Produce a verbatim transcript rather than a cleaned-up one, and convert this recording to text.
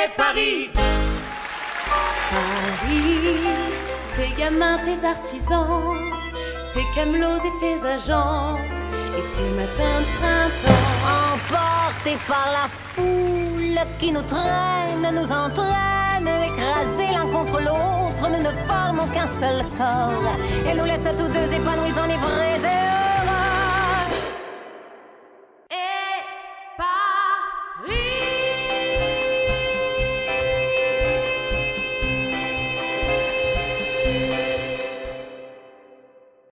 c'est Paris. Paris, tes gamins, tes artisans, tes camelots et tes agents, et tes matins de printemps. Emportés par la foule qui nous traîne, nous entraîne, écrasés l'un contre l'autre, nous ne formons qu'un seul corps, et nous laisse à tous deux épanouis, enivrés et heureux.